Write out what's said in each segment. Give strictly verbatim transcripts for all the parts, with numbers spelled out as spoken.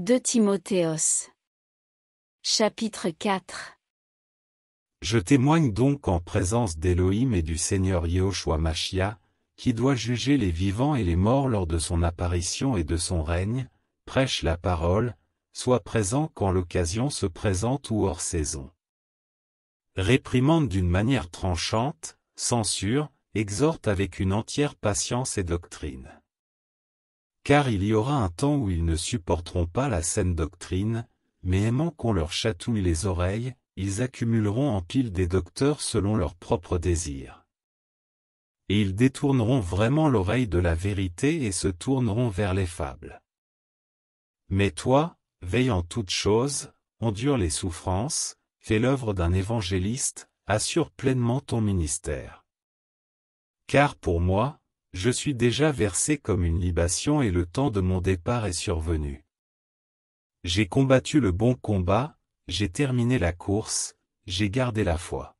deux Timothéos. Chapitre quatre. Je témoigne donc en présence d'Élohim et du Seigneur Yéhoshoua Mashiach, qui doit juger les vivants et les morts lors de son apparition et de son règne, prêche la parole, sois présent quand l'occasion se présente ou hors saison. Réprimande d'une manière tranchante, censure, exhorte avec une entière patience et doctrine. Car il y aura un temps où ils ne supporteront pas la saine doctrine, mais aimant qu'on leur chatouille les oreilles, ils accumuleront en pile des docteurs selon leurs propres désirs. Et ils détourneront vraiment l'oreille de la vérité et se tourneront vers les fables. Mais toi, veille en toutes choses, endure les souffrances, fais l'œuvre d'un évangéliste, assure pleinement ton ministère. Car pour moi, je suis déjà versé comme une libation et le temps de mon départ est survenu. J'ai combattu le bon combat, j'ai terminé la course, j'ai gardé la foi.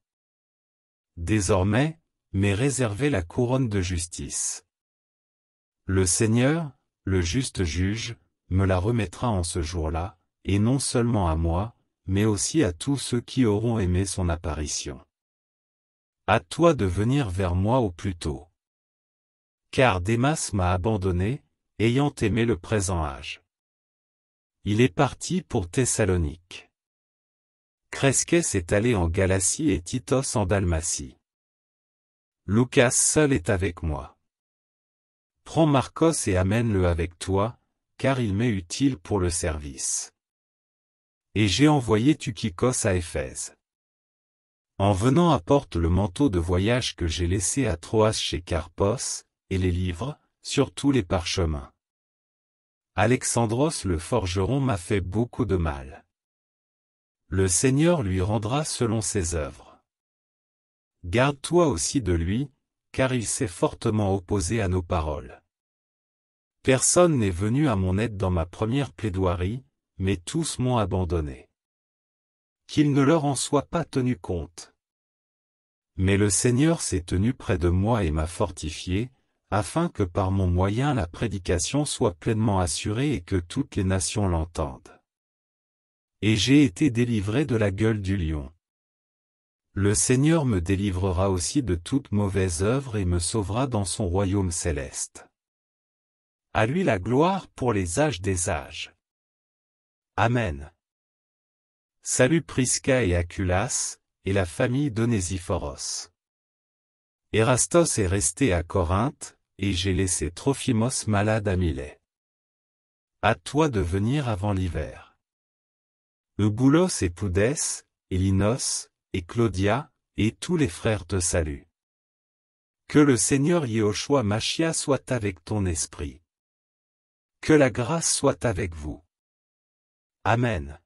Désormais, m'est réservée la couronne de justice. Le Seigneur, le juste juge, me la remettra en ce jour-là, et non seulement à moi, mais aussi à tous ceux qui auront aimé son apparition. À toi de venir vers moi au plus tôt. Car Démas m'a abandonné, ayant aimé le présent âge. Il est parti pour Thessalonique. Cresquès est allé en Galatie et Titos en Dalmatie. Lucas seul est avec moi. Prends Marcos et amène-le avec toi, car il m'est utile pour le service. Et j'ai envoyé Tukikos à Éphèse. En venant apporte le manteau de voyage que j'ai laissé à Troas chez Carpos, et les livres, surtout les parchemins. Alexandros le forgeron m'a fait beaucoup de mal. Le Seigneur lui rendra selon ses œuvres. Garde-toi aussi de lui, car il s'est fortement opposé à nos paroles. Personne n'est venu à mon aide dans ma première plaidoirie, mais tous m'ont abandonné. Qu'il ne leur en soit pas tenu compte. Mais le Seigneur s'est tenu près de moi et m'a fortifié, afin que par mon moyen la prédication soit pleinement assurée et que toutes les nations l'entendent. Et j'ai été délivré de la gueule du lion. Le Seigneur me délivrera aussi de toute mauvaise œuvre et me sauvera dans son royaume céleste. À lui la gloire pour les âges des âges. Amen. Salut Prisca et Aculas, et la famille d'Onésiphoros. Erastos est resté à Corinthe, et j'ai laissé Trophimos malade à Milet. À toi de venir avant l'hiver. Euboulos et Poudès, et Linos, et Claudia, et tous les frères te saluent. Que le Seigneur Yéhoshoua Mashiach soit avec ton esprit. Que la grâce soit avec vous. Amen.